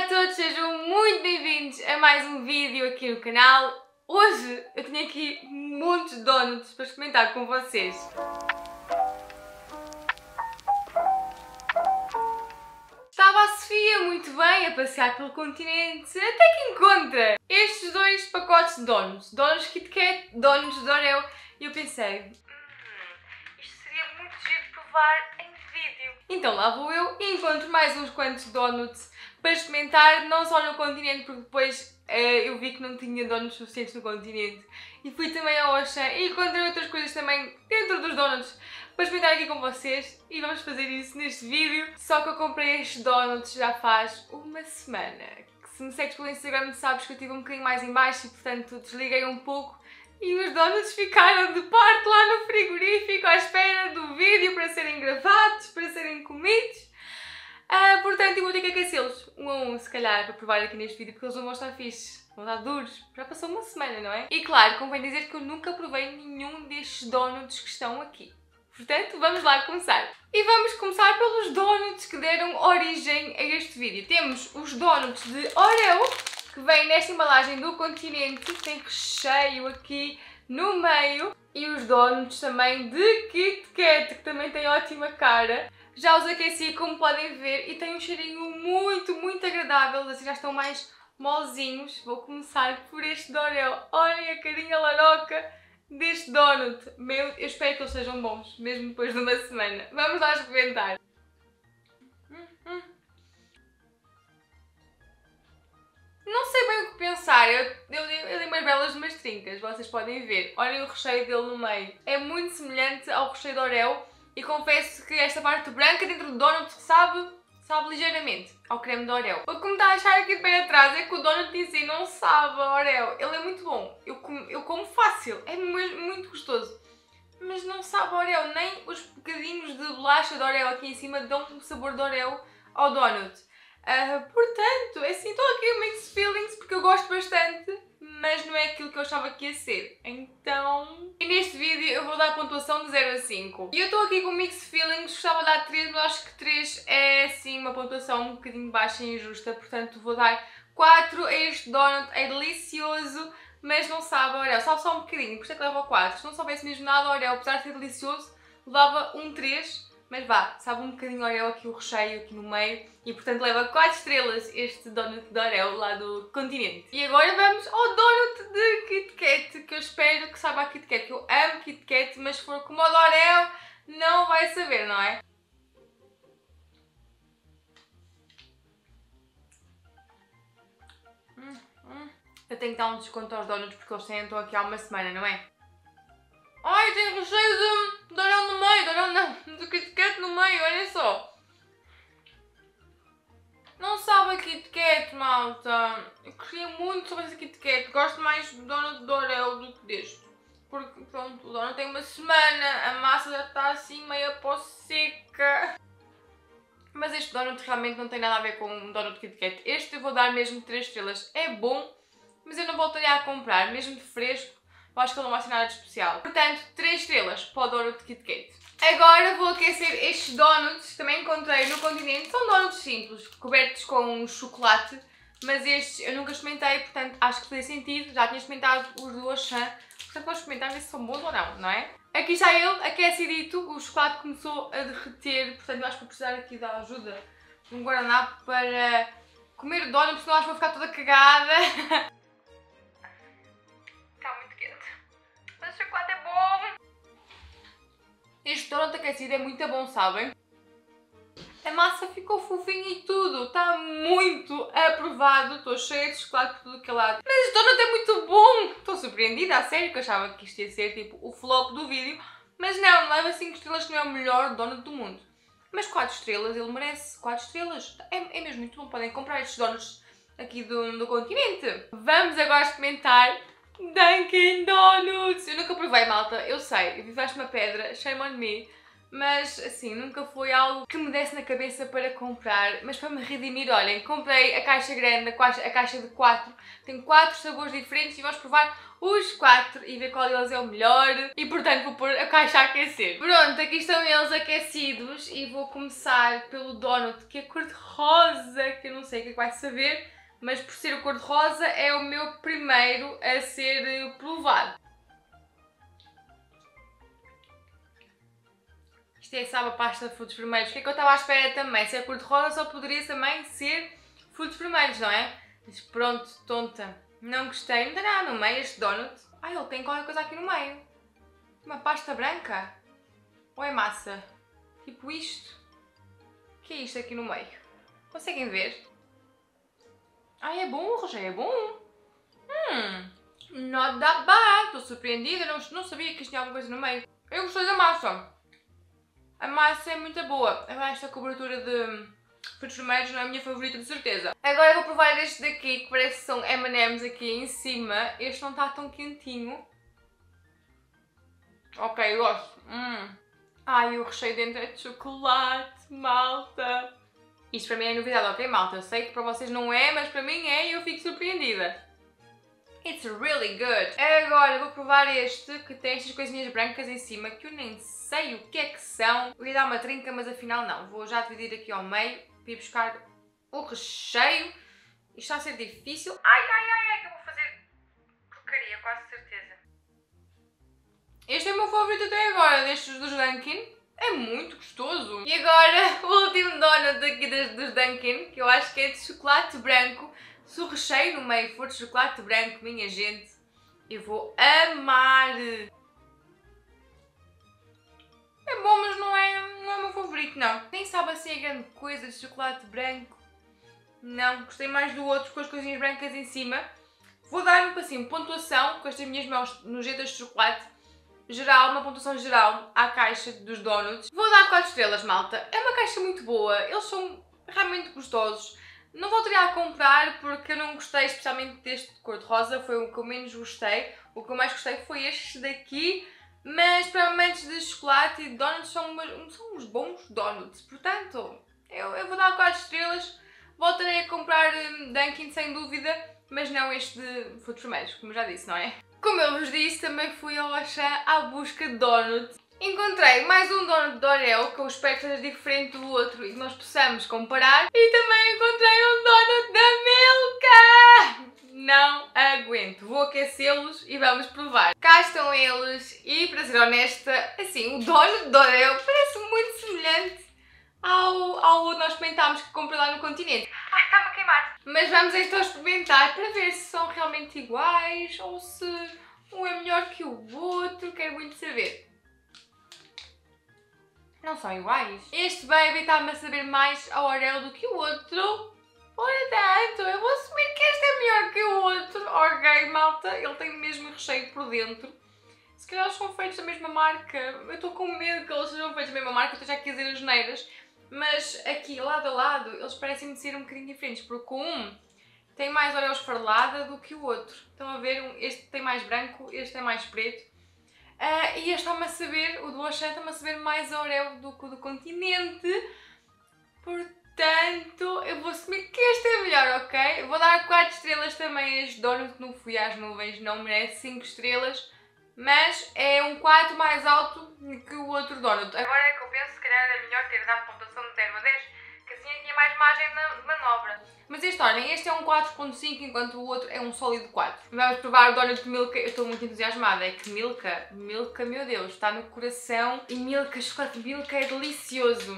Olá a todos, sejam muito bem-vindos a mais um vídeo aqui no canal. Hoje eu tenho aqui muitos donuts para experimentar com vocês. Estava a Sofia muito bem a passear pelo continente, até que encontra estes dois pacotes de donuts. Donuts KitKat, donuts de Oreo. E eu pensei, isto seria muito giro de provar em vídeo. Então lá vou eu e encontro mais uns quantos donuts para experimentar, não só no continente, porque depois eu vi que não tinha donuts suficientes no continente. E fui também ao Auchan e encontrei outras coisas também dentro dos donuts para experimentar aqui com vocês. E vamos fazer isso neste vídeo. Só que eu comprei estes donuts já faz uma semana. Se me segues pelo Instagram sabes que eu estive um bocadinho mais em baixo e portanto desliguei um pouco. E os donuts ficaram de parte lá no frigorífico à espera do vídeo para serem gravados, para serem comidos. Portanto, eu vou ter que aquecê-los um a um, se calhar, para provar aqui neste vídeo, porque eles não vão estar fixes, vão estar duros. Já passou uma semana, não é? E claro, convém dizer que eu nunca provei nenhum destes donuts que estão aqui. Portanto, vamos lá começar. E vamos começar pelos donuts que deram origem a este vídeo. Temos os donuts de Oreo, que vêm nesta embalagem do continente, tem recheio aqui no meio. E os donuts também de KitKat, que também tem ótima cara. Já os aqueci, como podem ver, e tem um cheirinho muito, muito agradável, assim já estão mais molezinhos. Vou começar por este de Oreo. Olhem a carinha laroca deste donut. Meu, eu espero que eles sejam bons, mesmo depois de uma semana. Vamos lá experimentar. Não sei bem o que pensar, eu dei umas belas umas trincas, vocês podem ver. Olhem o recheio dele no meio. É muito semelhante ao recheio de Oreo. E confesso que esta parte branca dentro do donut sabe ligeiramente ao creme de Oreo. O que me está a achar aqui de bem atrás é que o donut em si não sabe a Oreo. Ele é muito bom, eu como fácil, é muito gostoso. Mas não sabe a Oreo, nem os bocadinhos de bolacha de Oreo aqui em cima dão um sabor de Oreo ao donut. Portanto, assim, estou aqui um mixed feelings porque eu gosto bastante, mas não é aquilo que eu achava que ia ser. Então, e neste vídeo eu vou dar a pontuação de 0 a 5. E eu estou aqui com mixed feelings, gostava de dar 3, mas acho que 3 é assim uma pontuação um bocadinho baixa e injusta, portanto vou dar 4. Este donut é delicioso, mas não sabe a Oreo, sabe só um bocadinho, por isso é que leva 4. Se não soubesse mesmo nada a Oreo, apesar de ser delicioso, levava um 3, mas vá, sabe um bocadinho a Oreo aqui o recheio aqui no meio. E portanto leva 4 estrelas este donut de Oreo lá do continente. E agora vamos ao donut de KitKat, que eu espero que saiba a KitKat. Eu amo KitKat, mas se for como o de Oreo, não vai saber, não é? Eu tenho que dar um desconto aos donuts porque eles estão aqui há uma semana, não é? Ai, tem recheio de Oreo no meio, de Oreo não, de KitKat no meio, olhem só. Não sabe a KitKat, malta. Eu queria muito sobre essa KitKat. Gosto mais do donut de Oreo do que deste. Porque, pronto, o donut tem uma semana. A massa já está assim meio pó seca. Mas este donut realmente não tem nada a ver com um donut de KitKat. Este eu vou dar mesmo 3 estrelas. É bom, mas eu não voltaria a comprar. Mesmo de fresco, eu acho que ele não vai ser nada de especial. Portanto, 3 estrelas para o donut de KitKat. Agora vou aquecer estes donuts, também encontrei no continente, são donuts simples, cobertos com chocolate, mas estes eu nunca experimentei, portanto acho que fazia sentido, já tinha experimentado os do Auchan, portanto vou experimentar ver se são bons ou não, não é? Aqui está ele, aquecidito, o chocolate começou a derreter, portanto eu acho que vou precisar aqui da ajuda de um guardanapo para comer o donut, senão acho que vou ficar toda cagada. Está muito quente, mas o chocolate é bom! Este donut aquecido é muito bom, sabem? A massa ficou fofinha e tudo. Está muito aprovado. Estou cheia de chocolate por tudo que é lado. Mas este donut é muito bom. Estou surpreendida, a sério, que eu achava que isto ia ser tipo o flop do vídeo. Mas não, leva 5 estrelas, que não é o melhor donut do mundo. Mas 4 estrelas, ele merece. 4 estrelas. É mesmo muito bom. Podem comprar estes donuts aqui do continente. Vamos agora experimentar Dunkin' Donuts! Eu nunca provei, malta, eu sei, eu vivaste uma pedra, shame on me, mas assim, nunca foi algo que me desse na cabeça para comprar, mas para me redimir, olhem, comprei a caixa grande, a caixa de 4, tem 4 sabores diferentes e vamos provar os 4 e ver qual deles é o melhor e, portanto, vou pôr a caixa a aquecer. Pronto, aqui estão eles aquecidos e vou começar pelo donut, que é cor-de-rosa, que eu não sei o que é que vai saber, mas por ser o cor-de-rosa é o meu primeiro a ser provado. Isto é, sabe, a pasta de frutos vermelhos. O que é que eu estava à espera também? Se é cor-de-rosa só poderia também ser frutos vermelhos, não é? Mas pronto, tonta. Não gostei. Não tem nada no meio este donut. Ai, ele tem qualquer coisa aqui no meio. Uma pasta branca. Ou é massa? Tipo isto. O que é isto aqui no meio? Conseguem ver? Ai, é bom, Rogério, é bom. Not that bad. Estou surpreendida. Não sabia que isto tinha alguma coisa no meio. Eu gostei da massa. A massa é muito boa. Agora esta cobertura de frutos vermelhos não é a minha favorita, de certeza. Agora vou provar este daqui, que parece que são M&M's aqui em cima. Este não está tão quentinho. Ok, eu gosto. Ai, o recheio dentro é de chocolate, malta. Isto para mim é novidade, ok, malta? Eu sei que para vocês não é, mas para mim é e eu fico surpreendida. It's really good. Agora vou provar este, que tem estas coisinhas brancas em cima, que eu nem sei o que é que são. Eu ia dar uma trinca, mas afinal não. Vou já dividir aqui ao meio, para ir buscar o recheio. Isto está a ser difícil. Ai, que eu vou fazer porcaria, quase certeza. Este é o meu favorito até agora, destes dos Dunkin'. É muito gostoso. E agora, o último donut daqui dos Dunkin', que eu acho que é de chocolate branco. Se o recheio no meio for de chocolate branco, minha gente, eu vou amar! É bom, mas não é o meu favorito, não. Nem sabe assim a grande coisa de chocolate branco. Não, gostei mais do outro com as coisinhas brancas em cima. Vou dar-me, assim, pontuação com estas minhas mãos nojentas de chocolate. Geral, uma pontuação geral à caixa dos donuts. Vou dar 4 estrelas, malta. É uma caixa muito boa. Eles são realmente gostosos. Não voltaria a comprar porque eu não gostei especialmente deste de cor-de-rosa, foi o que eu menos gostei. O que eu mais gostei foi este daqui, mas para momentos de chocolate e de donuts são uns bons donuts. Portanto, eu vou dar 4 estrelas, voltarei a comprar Dunkin' sem dúvida, mas não este de frutos vermelhos, como já disse, não é? Como eu vos disse, também fui ao Auchan à busca de donuts. Encontrei mais um donut de Oreo, que eu espero que seja diferente do outro e que nós possamos comparar. E também encontrei um donut da Milka! Não aguento, vou aquecê-los e vamos provar. Cá estão eles e, para ser honesta, assim, o donut de Oreo parece muito semelhante ao outro que nós experimentámos, que comprei lá no continente. Ai, está-me a queimar! Mas vamos então experimentar para ver se são realmente iguais ou se um é melhor que o outro, quero muito saber. Não são iguais. Este baby está-me a saber mais ao Oreo do que o outro. Portanto, eu vou assumir que este é melhor que o outro. Ok, malta, ele tem o mesmo recheio por dentro. Se calhar eles são feitos da mesma marca. Eu estou com medo que eles sejam feitos da mesma marca, eu estou já aqui a dizer as neiras. Mas aqui, lado a lado, eles parecem-me ser um bocadinho diferentes, porque um tem mais Oreos farlada do que o outro. Estão a ver? Este tem mais branco, este tem mais preto. E este está-me a saber, o do Auchan está-me a saber mais a Oreo do que o do continente. Portanto, eu vou assumir que este é melhor, ok? Eu vou dar 4 estrelas também a este donut, que não fui às nuvens, não merece 5 estrelas. Mas é um 4 mais alto que o outro donut. Agora é que eu penso, se calhar era melhor ter dado pontuação de 0 a 10, que assim tinha mais margem de manobra. Mas este, olhem, este é um 4.5, enquanto o outro é um sólido 4. Vamos provar o donut de Milka, eu estou muito entusiasmada. É que Milka, meu Deus, está no coração. E Milka, chocolate Milka é delicioso.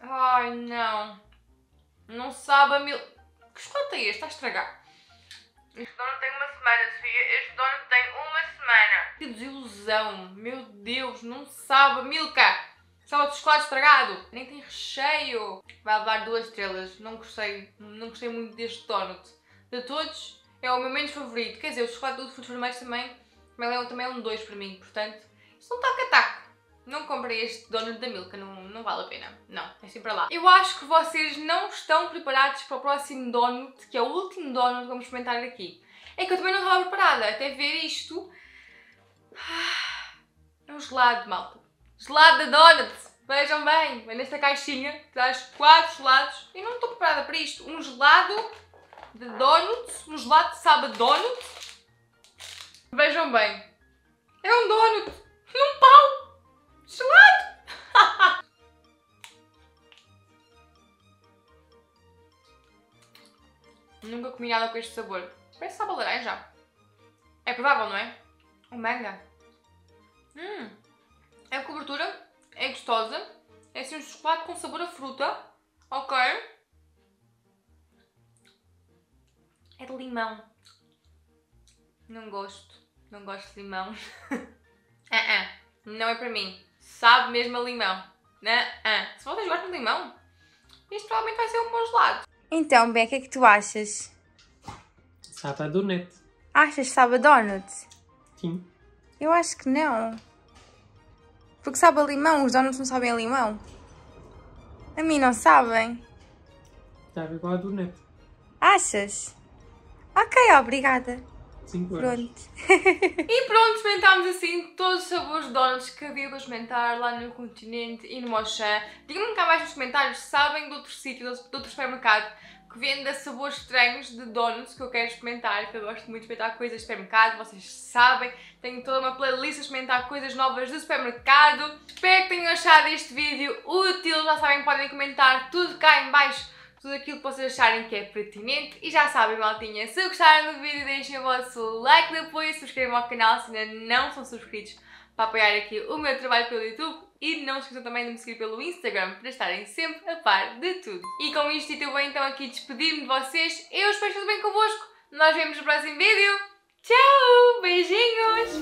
Ai, não. Não sabe a Milka. Que chocolate é este? Está a estragar. Este donut tem uma semana, Sofia. Este donut tem uma semana. Que desilusão. Meu Deus, não sabe a Milka. Só o chocolate estragado, nem tem recheio. Vai levar 2 estrelas, não gostei muito deste donut. De todos, é o meu menos favorito. Quer dizer, o chocolate do frutos vermelhos também é um 2 para mim, portanto, isto não está a ataque. Não comprei este donut da Milka, não vale a pena. Não, é assim para lá. Eu acho que vocês não estão preparados para o próximo donut, que é o último donut que vamos experimentar aqui. É que eu também não estava preparada, até ver isto. É um gelado, malta. Gelado da Donuts. Vejam bem, vem nesta caixinha, traz 4 gelados. Eu não estou preparada para isto. Um gelado de donuts, um gelado de sabe donuts. Vejam bem, é um donut num pau gelado. Nunca comi nada com este sabor. Parece sabe a laranja. É provável, não é? O manga. É a cobertura. É gostosa, é assim um chocolate com sabor a fruta, ok? É de limão. Não gosto de limão. Não é para mim, sabe mesmo a limão. Se vocês gostam de limão, isto provavelmente vai ser um bom gelado. Então, Beca, o que tu achas? Sabe a donut. Achas que sabe a donut? Sim. Eu acho que não. Porque sabe a limão, os donuts não sabem a limão. A mim não sabem. Sabe igual a donut. Achas? Ok, obrigada. 5 horas. Pronto. E pronto, experimentámos assim todos os sabores de donuts que havia para experimentar lá no Continente e no Auchan. Digam-me cá mais nos comentários se sabem de outro sítio, de outro supermercado, que vende sabores estranhos de donuts que eu quero experimentar, que eu gosto muito de experimentar coisas de supermercado, vocês sabem, tenho toda uma playlist a experimentar coisas novas do supermercado. Espero que tenham achado este vídeo útil, já sabem, podem comentar tudo cá em baixo, tudo aquilo que vocês acharem que é pertinente. E já sabem, maltinha, se gostaram do vídeo deixem o vosso like de apoio, subscrevam ao canal se ainda não são subscritos para apoiar aqui o meu trabalho pelo YouTube. E não se esqueçam também de me seguir pelo Instagram para estarem sempre a par de tudo. E com isto eu vou então aqui despedir-me de vocês. Eu espero que tudo bem convosco. Nós vemos no próximo vídeo. Tchau! Beijinhos!